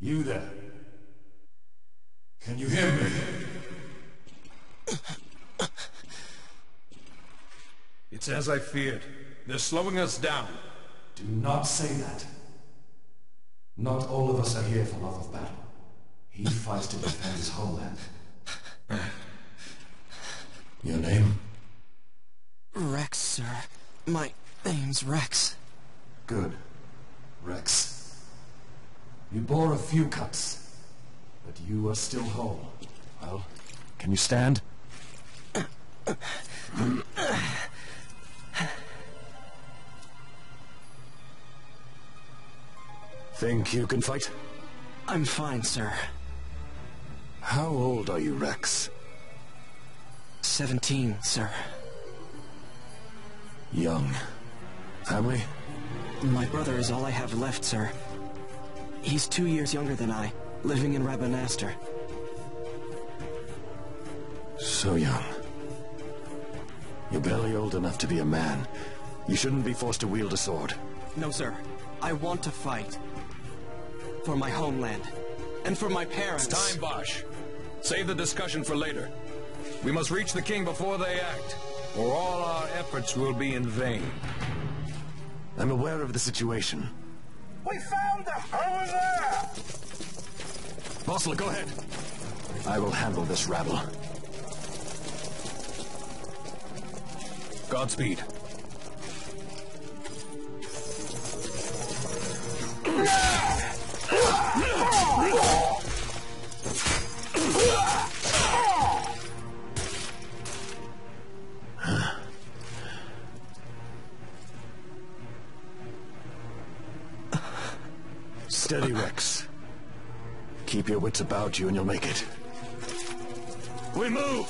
You there. Can you hear me? It's as I feared. They're slowing us down. Do not say that. Not all of us are here for love of battle. He fights to defend his homeland. Your name? Rex, sir. My name's Rex. Good. Rex. You bore a few cuts, but you are still whole. Well, can you stand? Think you can fight? I'm fine, sir. How old are you, Rex? 17, sir. Young. Family? My brother is all I have left, sir. He's 2 years younger than I, living in Rabanastre. So young. You're barely old enough to be a man. You shouldn't be forced to wield a sword. No, sir. I want to fight. For my homeland. And for my parents. It's time, Basch. Save the discussion for later. We must reach the king before they act, or all our efforts will be in vain. I'm aware of the situation. We found them! Over there! Vossler, go ahead. I will handle this rabble. Godspeed. Steady, Rex. Keep your wits about you and you'll make it. We move!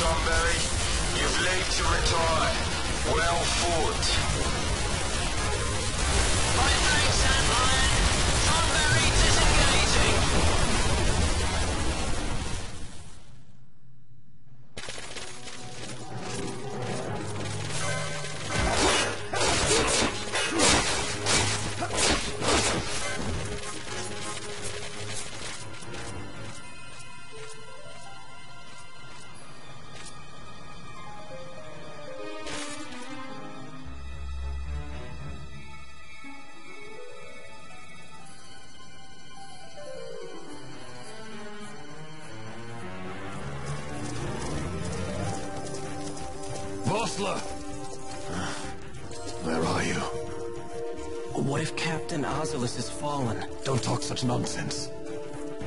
Donbury. You've leave to retire. Well fought. My thanks, Antlion. Donbury disengaging. Vossler! Where are you? What if Captain Azalus has fallen? Don't talk such nonsense.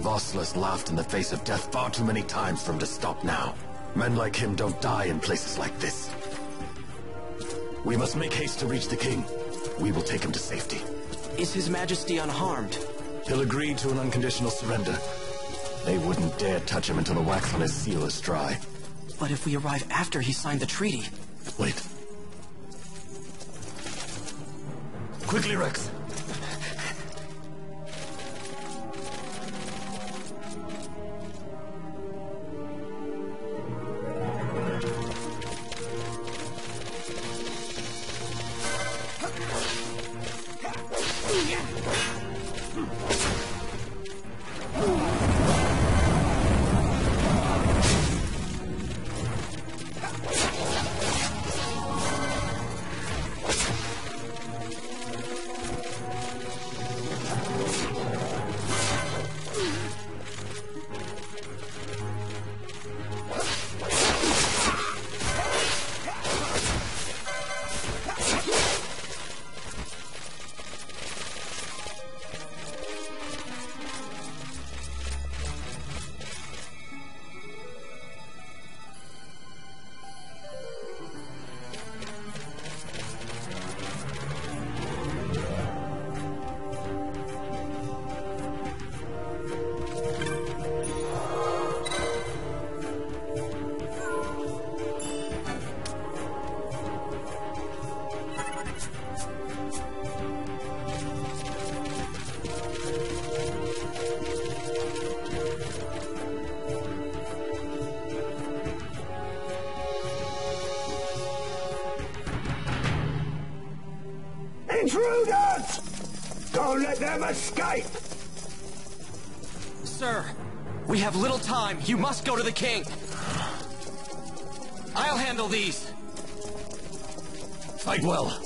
Vossler's laughed in the face of death far too many times for him to stop now. Men like him don't die in places like this. We must make haste to reach the king. We will take him to safety. Is His Majesty unharmed? He'll agree to an unconditional surrender. They wouldn't dare touch him until the wax on his seal is dry. But if we arrive after he signed the treaty... Wait. Quickly, Rex! Intruders! Don't let them escape! Sir, we have little time. You must go to the king. I'll handle these. Fight well.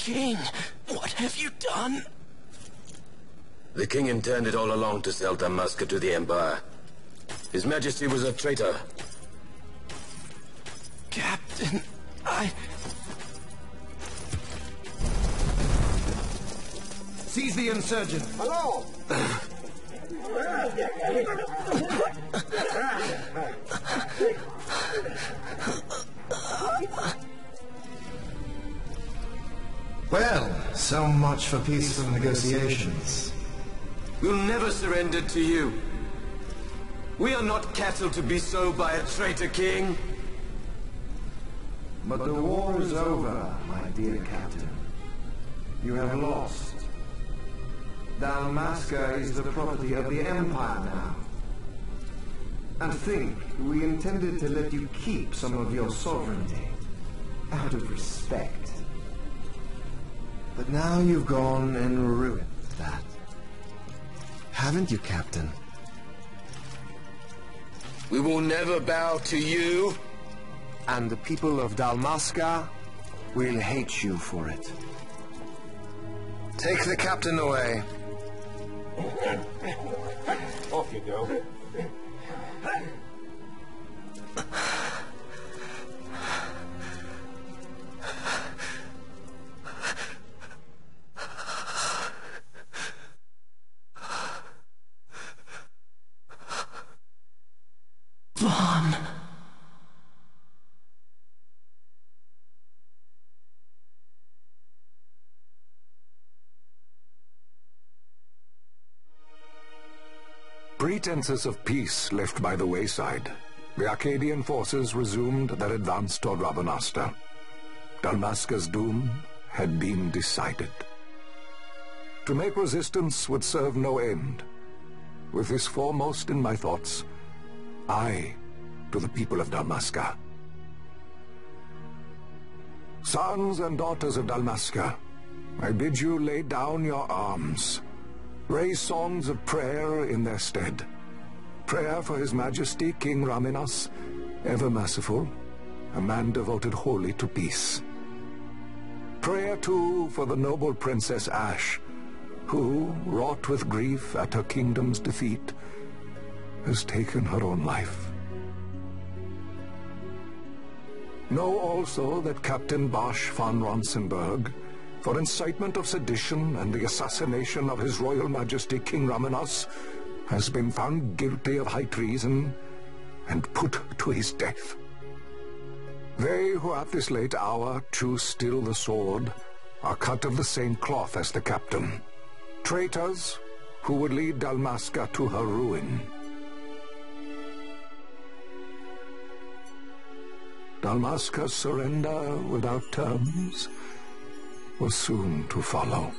King, what have you done? The king intended all along to sell Damasca to the Empire. His Majesty was a traitor. Captain, I... Seize the insurgent. Hello! So much for peaceful negotiations. We'll never surrender to you. We are not cattle to be sold by a traitor king. But the war is over, my dear captain. You have lost. Dalmasca is the property of the Empire now. And think, we intended to let you keep some of your sovereignty, out of respect. But now you've gone and ruined that. Haven't you, Captain? We will never bow to you. And the people of Dalmasca will hate you for it. Take the captain away. Off you go. Pretenses of peace left by the wayside, the Arcadian forces resumed their advance toward Rabanastre. Dalmasca's doom had been decided. To make resistance would serve no end. With this foremost in my thoughts, I to the people of Dalmasca. Sons and daughters of Dalmasca, I bid you lay down your arms. Raise songs of prayer in their stead. Prayer for His Majesty King Raminas, ever merciful, a man devoted wholly to peace. Prayer, too, for the noble Princess Ashe, who, wrought with grief at her kingdom's defeat, has taken her own life. Know also that Captain Basch fon Ronsenburg, for incitement of sedition and the assassination of His Royal Majesty King Ramanos, has been found guilty of high treason and put to his death. They who at this late hour choose still the sword are cut of the same cloth as the captain, traitors who would lead Dalmasca to her ruin. Dalmasca's surrender without terms was soon to follow.